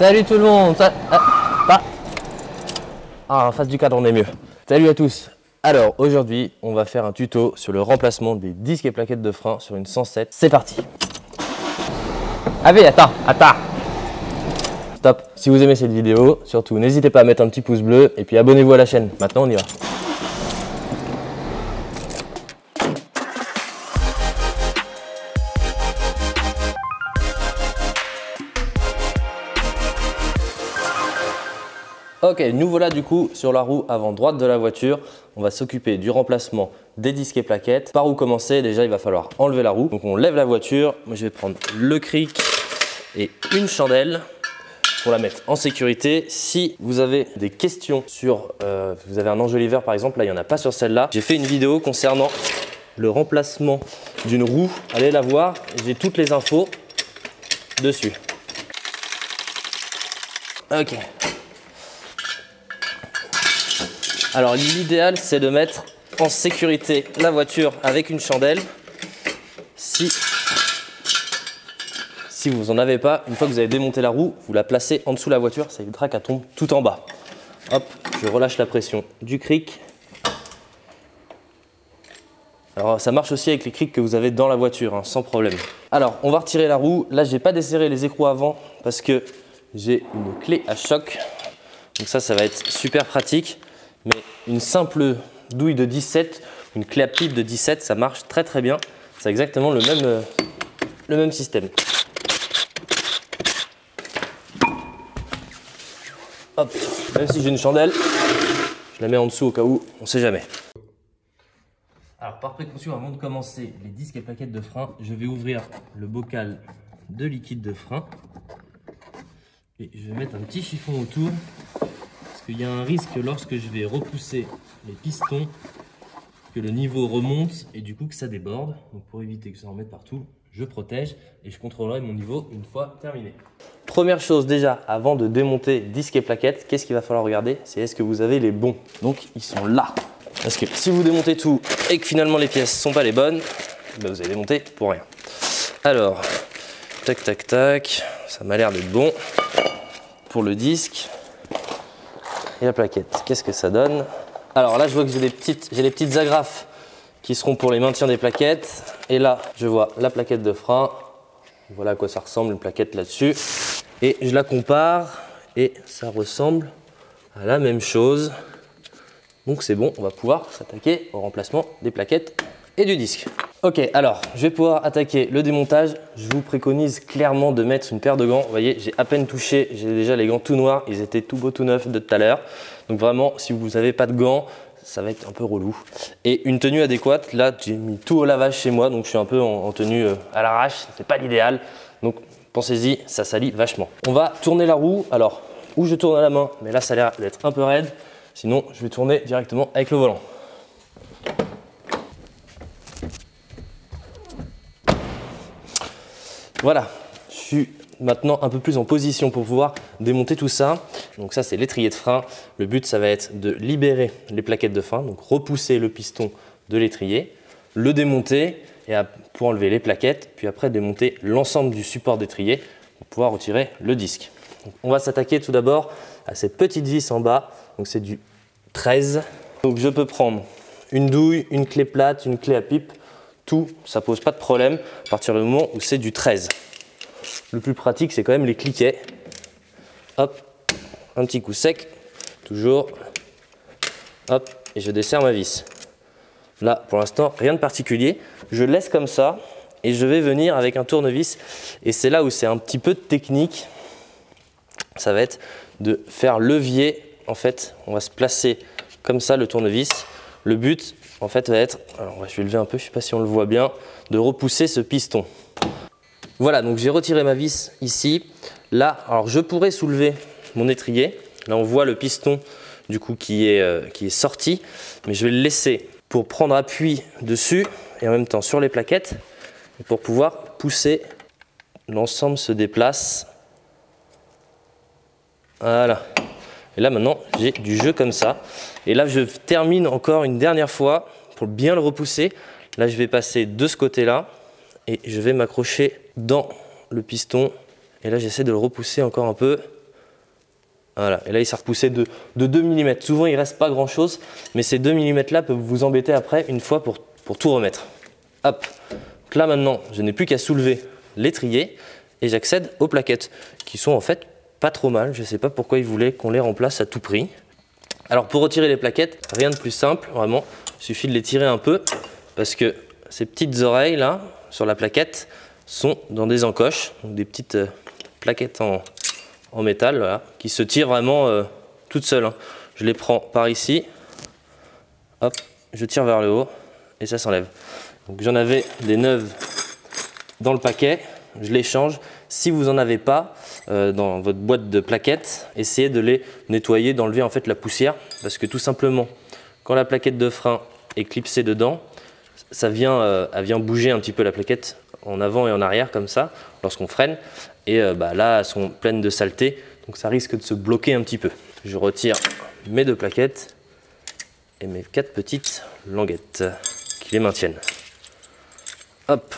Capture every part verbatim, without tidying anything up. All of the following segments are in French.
Salut tout le monde. Ça... Ah, ah, en face du cadre on est mieux. Salut à tous. Alors aujourd'hui on va faire un tuto sur le remplacement des disques et plaquettes de frein sur une cent sept. C'est parti. Allez, attends, attends. Stop. Si vous aimez cette vidéo, surtout n'hésitez pas à mettre un petit pouce bleu et puis abonnez-vous à la chaîne. Maintenant on y va. Ok, nous voilà du coup sur la roue avant droite de la voiture. On va s'occuper du remplacement des disques et plaquettes. Par où commencer? Déjà, il va falloir enlever la roue. Donc on lève la voiture. Moi, je vais prendre le cric et une chandelle pour la mettre en sécurité. Si vous avez des questions sur... Euh, vous avez un enjoliveur par exemple, là, il n'y en a pas sur celle-là. J'ai fait une vidéo concernant le remplacement d'une roue. Allez la voir, j'ai toutes les infos dessus. Ok. Alors l'idéal c'est de mettre en sécurité la voiture avec une chandelle. Si, si vous n'en avez pas, une fois que vous avez démonté la roue, vous la placez en dessous de la voiture, ça évitera qu'elle tombe tout en bas. Hop, je relâche la pression du cric. Alors ça marche aussi avec les crics que vous avez dans la voiture, hein, sans problème. Alors on va retirer la roue. Là j'ai pas desserré les écrous avant parce que j'ai une clé à choc. Donc ça, ça va être super pratique. Mais une simple douille de dix-sept, une clé à pipe de dix-sept, ça marche très très bien. C'est exactement le même, le même système. Hop, même si j'ai une chandelle, je la mets en dessous au cas où, on ne sait jamais. Alors par précaution, avant de commencer les disques et plaquettes de frein, je vais ouvrir le bocal de liquide de frein. Et je vais mettre un petit chiffon autour. Il y a un risque lorsque je vais repousser les pistons que le niveau remonte et du coup que ça déborde. Donc pour éviter que ça en mette partout, je protège et je contrôlerai mon niveau une fois terminé. Première chose déjà, avant de démonter disque et plaquettes, qu'est-ce qu'il va falloir regarder? C'est est-ce que vous avez les bons? Donc ils sont là. Parce que si vous démontez tout et que finalement les pièces ne sont pas les bonnes, ben vous allez démonter pour rien. Alors, tac tac tac, ça m'a l'air d'être bon pour le disque. Et la plaquette, qu'est-ce que ça donne? Alors là, je vois que j'ai des petites, j'ai les petites agrafes qui seront pour les maintiens des plaquettes. Et là, je vois la plaquette de frein. Voilà à quoi ça ressemble, une plaquette là-dessus. Et je la compare et ça ressemble à la même chose. Donc c'est bon, on va pouvoir s'attaquer au remplacement des plaquettes et du disque. Ok, alors je vais pouvoir attaquer le démontage. Je vous préconise clairement de mettre une paire de gants. Vous voyez, j'ai à peine touché, j'ai déjà les gants tout noirs. Ils étaient tout beaux, tout neufs de tout à l'heure. Donc vraiment, si vous n'avez pas de gants, ça va être un peu relou. Et une tenue adéquate, là j'ai mis tout au lavage chez moi. Donc je suis un peu en, en tenue à l'arrache, c'est pas l'idéal. Donc pensez-y, ça salit vachement. On va tourner la roue, alors où je tourne à la main. Mais là ça a l'air d'être un peu raide. Sinon je vais tourner directement avec le volant. Voilà, je suis maintenant un peu plus en position pour pouvoir démonter tout ça. Donc ça, c'est l'étrier de frein. Le but, ça va être de libérer les plaquettes de frein, donc repousser le piston de l'étrier, le démonter et pour enlever les plaquettes, puis après démonter l'ensemble du support d'étrier pour pouvoir retirer le disque. Donc on va s'attaquer tout d'abord à cette petite vis en bas, donc c'est du treize. Donc je peux prendre une douille, une clé plate, une clé à pipe. Tout, ça pose pas de problème à partir du moment où c'est du treize. Le plus pratique, c'est quand même les cliquets. Hop, un petit coup sec, toujours. Hop, et je desserre ma vis. Là, pour l'instant, rien de particulier. Je laisse comme ça et je vais venir avec un tournevis. Et c'est là où c'est un petit peu de technique. Ça va être de faire levier. En fait, on va se placer comme ça le tournevis. Le but, en fait, va être, alors je vais lever un peu, je ne sais pas si on le voit bien, de repousser ce piston. Voilà, donc j'ai retiré ma vis ici. Là, alors je pourrais soulever mon étrier. Là, on voit le piston du coup qui est, euh, qui est sorti, mais je vais le laisser pour prendre appui dessus et en même temps sur les plaquettes et pour pouvoir pousser. L'ensemble se déplace. Voilà. Et là maintenant j'ai du jeu comme ça. Et là je termine encore une dernière fois pour bien le repousser. Là je vais passer de ce côté là et je vais m'accrocher dans le piston. Et là j'essaie de le repousser encore un peu. Voilà, et là il s'est repoussé de, de deux millimètres. Souvent il ne reste pas grand chose, mais ces deux millimètres là peuvent vous embêter après une fois pour, pour tout remettre. Hop, donc là maintenant je n'ai plus qu'à soulever l'étrier et j'accède aux plaquettes qui sont en fait pas trop mal. Je ne sais pas pourquoi ils voulaient qu'on les remplace à tout prix. Alors pour retirer les plaquettes, rien de plus simple, vraiment, il suffit de les tirer un peu parce que ces petites oreilles là sur la plaquette sont dans des encoches, donc des petites euh, plaquettes en, en métal voilà, qui se tirent vraiment euh, toutes seules. Hein. Je les prends par ici, hop, je tire vers le haut et ça s'enlève. Donc j'en avais des neuves dans le paquet, je les change. Si vous n'en avez pas euh, dans votre boîte de plaquettes, essayez de les nettoyer, d'enlever en fait la poussière parce que tout simplement, quand la plaquette de frein est clipsée dedans, ça vient, euh, elle vient bouger un petit peu la plaquette en avant et en arrière comme ça lorsqu'on freine et euh, bah, là elles sont pleines de saleté donc ça risque de se bloquer un petit peu. Je retire mes deux plaquettes et mes quatre petites languettes qui les maintiennent. Hop,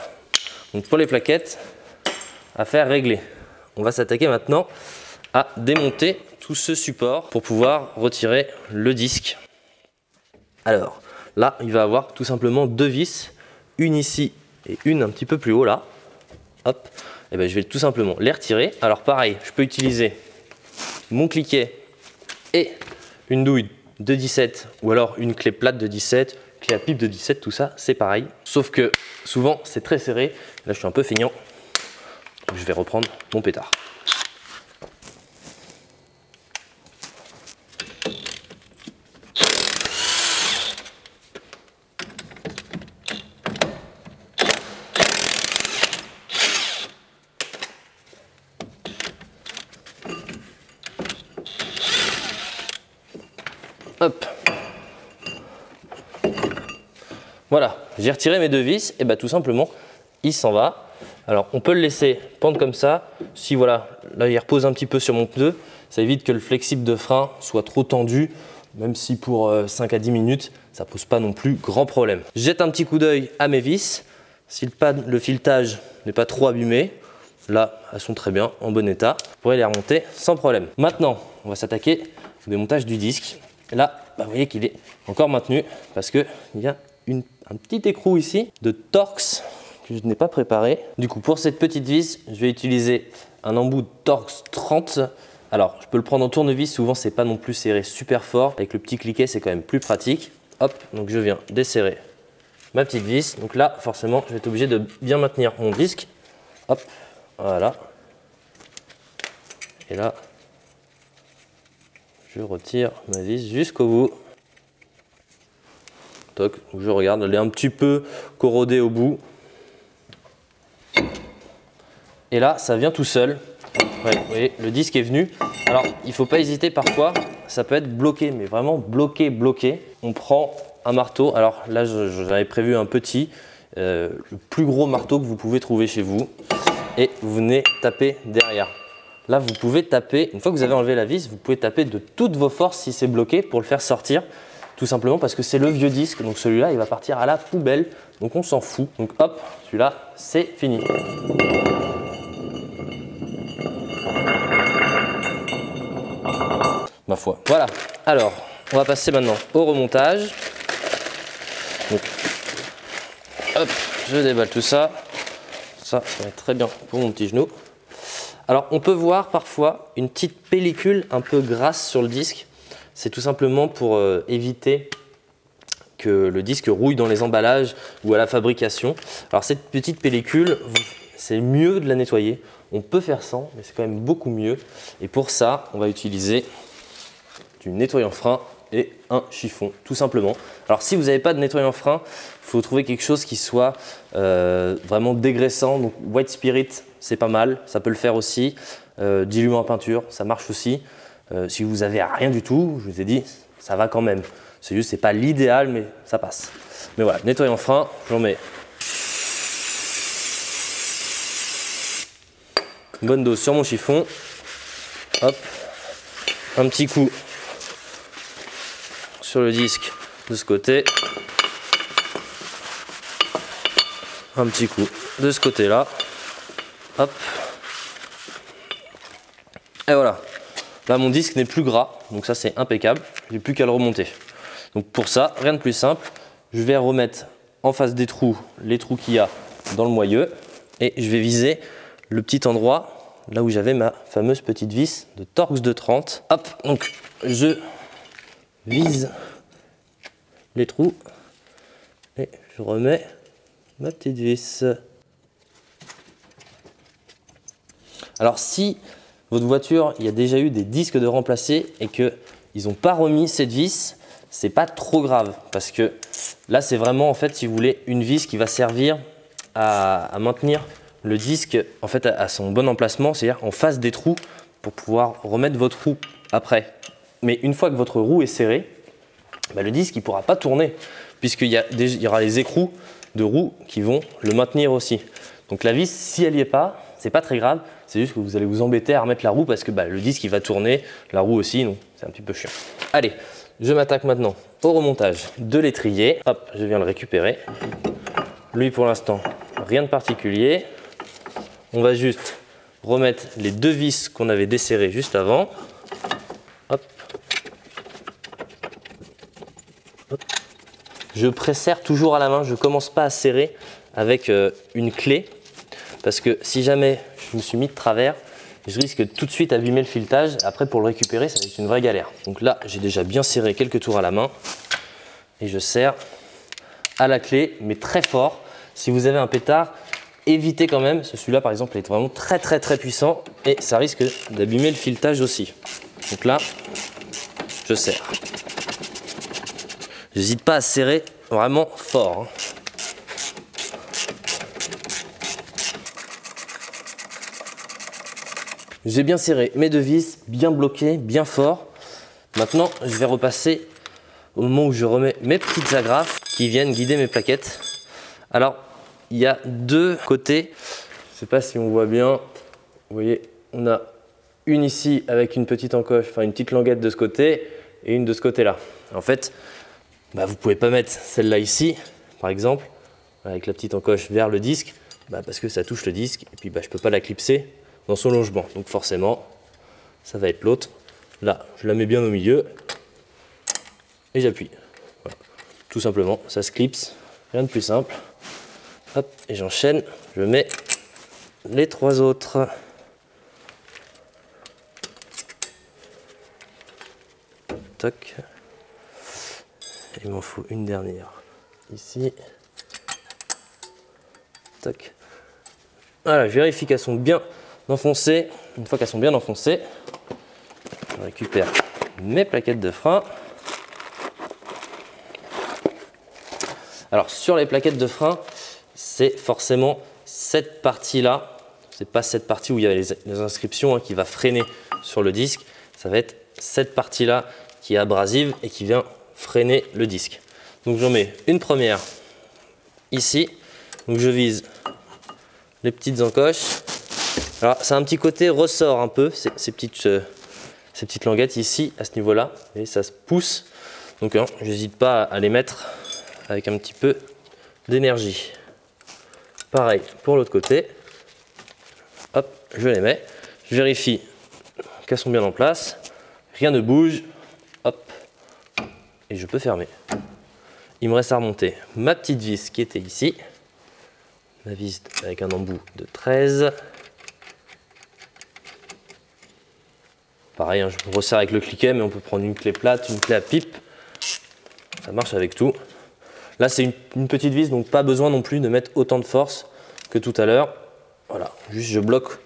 donc pour les plaquettes, affaire réglée. On va s'attaquer maintenant à démonter tout ce support pour pouvoir retirer le disque. Alors là il va avoir tout simplement deux vis, une ici et une un petit peu plus haut là, hop, et ben je vais tout simplement les retirer. Alors pareil, je peux utiliser mon cliquet et une douille de dix-sept ou alors une clé plate de dix-sept, clé à pipe de dix-sept, tout ça c'est pareil. Sauf que souvent c'est très serré, là je suis un peu feignant, donc je vais reprendre mon pétard. Hop. Voilà, j'ai retiré mes deux vis et bah tout simplement il s'en va. Alors on peut le laisser pendre comme ça, si voilà, là il repose un petit peu sur mon pneu, ça évite que le flexible de frein soit trop tendu, même si pour euh, cinq à dix minutes ça pose pas non plus grand problème. Je jette un petit coup d'œil à mes vis, si le, pad, le filetage n'est pas trop abîmé, là elles sont très bien, en bon état, vous pourrez les remonter sans problème. Maintenant on va s'attaquer au démontage du disque. Là, bah, vous voyez qu'il est encore maintenu parce qu'il y a une, un petit écrou ici de Torx que je n'ai pas préparé. Du coup, pour cette petite vis, je vais utiliser un embout Torx trente. Alors, je peux le prendre en tournevis. Souvent, c'est pas non plus serré super fort. Avec le petit cliquet, c'est quand même plus pratique. Hop, donc je viens desserrer ma petite vis. Donc là, forcément, je vais être obligé de bien maintenir mon disque. Hop, voilà. Et là... je retire ma vis jusqu'au bout. Toc, je regarde, elle est un petit peu corrodée au bout. Et là, ça vient tout seul. Ouais, vous voyez, le disque est venu. Alors, il ne faut pas hésiter parfois, ça peut être bloqué, mais vraiment bloqué, bloqué. On prend un marteau. Alors là, j'avais prévu un petit, euh, le plus gros marteau que vous pouvez trouver chez vous. Et vous venez taper derrière. Là, vous pouvez taper, une fois que vous avez enlevé la vis, vous pouvez taper de toutes vos forces si c'est bloqué pour le faire sortir. Tout simplement parce que c'est le vieux disque, donc celui-là, il va partir à la poubelle. Donc on s'en fout. Donc hop, celui-là, c'est fini. Ma foi. Voilà. Alors, on va passer maintenant au remontage. Donc, hop, je déballe tout ça. Ça, ça va être très bien pour mon petit genou. Alors on peut voir parfois une petite pellicule un peu grasse sur le disque, c'est tout simplement pour euh, éviter que le disque rouille dans les emballages ou à la fabrication. Alors cette petite pellicule, c'est mieux de la nettoyer, on peut faire sans, mais c'est quand même beaucoup mieux. Et pour ça, on va utiliser du nettoyant frein et un chiffon, tout simplement. Alors si vous n'avez pas de nettoyant frein, il faut trouver quelque chose qui soit euh, vraiment dégraissant, donc White Spirit, c'est pas mal, ça peut le faire aussi, euh, diluant à peinture, ça marche aussi. Euh, si vous n'avez rien du tout, je vous ai dit, ça va quand même. C'est juste, c'est pas l'idéal, mais ça passe. Mais voilà, nettoyant frein, j'en mets une bonne dose sur mon chiffon. Hop, un petit coup sur le disque de ce côté, un petit coup de ce côté là, hop, et voilà. Là, mon disque n'est plus gras, donc ça c'est impeccable, j'ai plus qu'à le remonter. Donc pour ça, rien de plus simple, je vais remettre en face des trous les trous qu'il y a dans le moyeu et je vais viser le petit endroit là où j'avais ma fameuse petite vis de Torx de trente. Hop, donc je vise les trous et je remets ma petite vis. Alors si votre voiture, il y a déjà eu des disques de remplacer et qu'ils n'ont pas remis cette vis, c'est pas trop grave parce que là c'est vraiment en fait, si vous voulez, une vis qui va servir à, à maintenir le disque en fait à son bon emplacement, c'est-à-dire en face des trous pour pouvoir remettre votre roue après. Mais une fois que votre roue est serrée, bah, le disque il pourra pas tourner puisqu'il y, a des, il y aura les écrous de roue qui vont le maintenir aussi. Donc la vis, si elle n'y est pas, c'est pas très grave, c'est juste que vous allez vous embêter à remettre la roue parce que bah, le disque il va tourner, la roue aussi, donc c'est un petit peu chiant. Allez, je m'attaque maintenant au remontage de l'étrier. Hop, je viens le récupérer. Lui pour l'instant, rien de particulier. On va juste remettre les deux vis qu'on avait desserrées juste avant. Hop. Hop. Je presserre toujours à la main, je ne commence pas à serrer avec une clé parce que si jamais je me suis mis de travers, je risque tout de suite d'abîmer le filetage. Après, pour le récupérer, ça va être une vraie galère. Donc là, j'ai déjà bien serré quelques tours à la main et je serre à la clé, mais très fort. Si vous avez un pétard, évitez quand même, celui-là par exemple est vraiment très très très puissant et ça risque d'abîmer le filetage aussi. Donc là, je serre. J'hésite pas à serrer vraiment fort. J'ai bien serré mes deux vis, bien bloquées, bien fort. Maintenant, je vais repasser au moment où je remets mes petites agrafes qui viennent guider mes plaquettes. Alors, il y a deux côtés, je ne sais pas si on voit bien, vous voyez, on a une ici avec une petite encoche, enfin une petite languette de ce côté et une de ce côté-là. En fait, bah, vous ne pouvez pas mettre celle-là ici, par exemple, avec la petite encoche vers le disque, bah, parce que ça touche le disque et puis bah, je ne peux pas la clipser dans son logement. Donc forcément, ça va être l'autre. Là, je la mets bien au milieu et j'appuie. Voilà. Tout simplement, ça se clipse, rien de plus simple. Hop, et j'enchaîne, je mets les trois autres. Toc. Il m'en faut une dernière. Ici. Toc. Voilà, je vérifie qu'elles sont bien enfoncées. Une fois qu'elles sont bien enfoncées, je récupère mes plaquettes de frein. Alors, sur les plaquettes de frein, c'est forcément cette partie-là, c'est pas cette partie où il y a les, les inscriptions hein, qui va freiner sur le disque, ça va être cette partie-là qui est abrasive et qui vient freiner le disque. Donc j'en mets une première ici, donc je vise les petites encoches. Alors c'est un petit côté ressort un peu, ces, ces, petites, euh, ces petites languettes ici, à ce niveau-là, et ça se pousse, donc hein, j'hésite pas à les mettre avec un petit peu d'énergie. Pareil pour l'autre côté, hop, je les mets, je vérifie qu'elles sont bien en place, rien ne bouge, hop, et je peux fermer. Il me reste à remonter ma petite vis qui était ici, ma vis avec un embout de treize. Pareil, hein, je resserre avec le cliquet, mais on peut prendre une clé plate, une clé à pipe, ça marche avec tout. Là, c'est une, une petite vis, donc pas besoin non plus de mettre autant de force que tout à l'heure. Voilà, juste je bloque.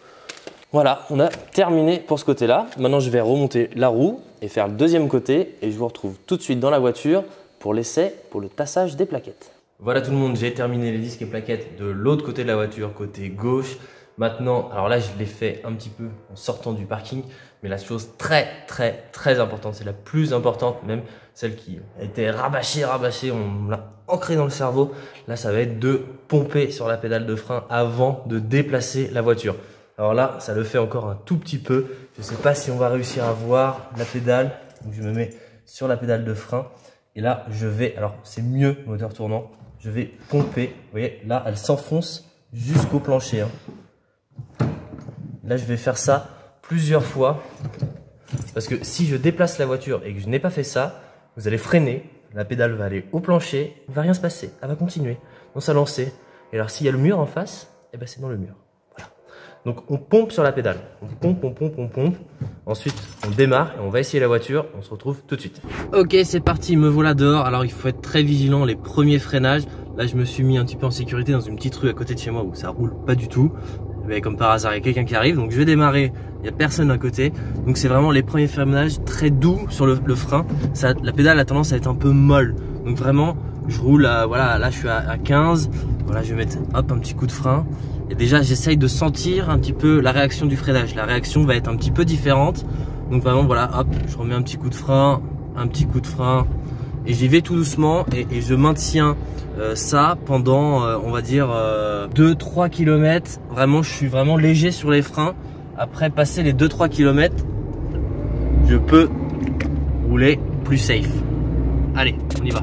Voilà, on a terminé pour ce côté-là. Maintenant, je vais remonter la roue et faire le deuxième côté. Et je vous retrouve tout de suite dans la voiture pour l'essai, pour le tassage des plaquettes. Voilà tout le monde, j'ai terminé les disques et plaquettes de l'autre côté de la voiture, côté gauche. Maintenant, alors là, je l'ai fait un petit peu en sortant du parking. Mais la chose très, très, très importante, c'est la plus importante, même celle qui a été rabâchée, rabâchée, on l'a ancrée dans le cerveau. Là, ça va être de pomper sur la pédale de frein avant de déplacer la voiture. Alors là, ça le fait encore un tout petit peu. Je ne sais pas si on va réussir à voir la pédale. Donc, je me mets sur la pédale de frein. Et là, je vais, alors c'est mieux, moteur tournant, je vais pomper. Vous voyez, là, elle s'enfonce jusqu'au plancher. Hein. Là, je vais faire ça plusieurs fois Parce que si je déplace la voiture et que je n'ai pas fait ça, vous allez freiner, la pédale va aller au plancher, il ne va rien se passer, elle va continuer dans sa lancée. Et alors s'il y a le mur en face, eh ben, c'est dans le mur. Voilà. Donc on pompe sur la pédale, on pompe, on pompe, on pompe. Ensuite on démarre et on va essayer la voiture, on se retrouve tout de suite. Ok, c'est parti, me voilà dehors. Alors il faut être très vigilant les premiers freinages. Là je me suis mis un petit peu en sécurité dans une petite rue à côté de chez moi où ça roule pas du tout. Mais comme par hasard il y a quelqu'un qui arrive, donc je vais démarrer, il n'y a personne à côté. Donc c'est vraiment les premiers freinages très doux sur le, le frein. Ça, la pédale a tendance à être un peu molle. Donc vraiment je roule, à, voilà, là je suis à, à quinze. Voilà, je vais mettre hop, un petit coup de frein. Et déjà j'essaye de sentir un petit peu la réaction du freinage. La réaction va être un petit peu différente. Donc vraiment voilà, hop, je remets un petit coup de frein, un petit coup de frein. Et j'y vais tout doucement et, et je maintiens euh, ça pendant, euh, on va dire, euh, deux trois kilomètres. Vraiment, je suis vraiment léger sur les freins. Après, passer les deux trois kilomètres, je peux rouler plus safe. Allez, on y va.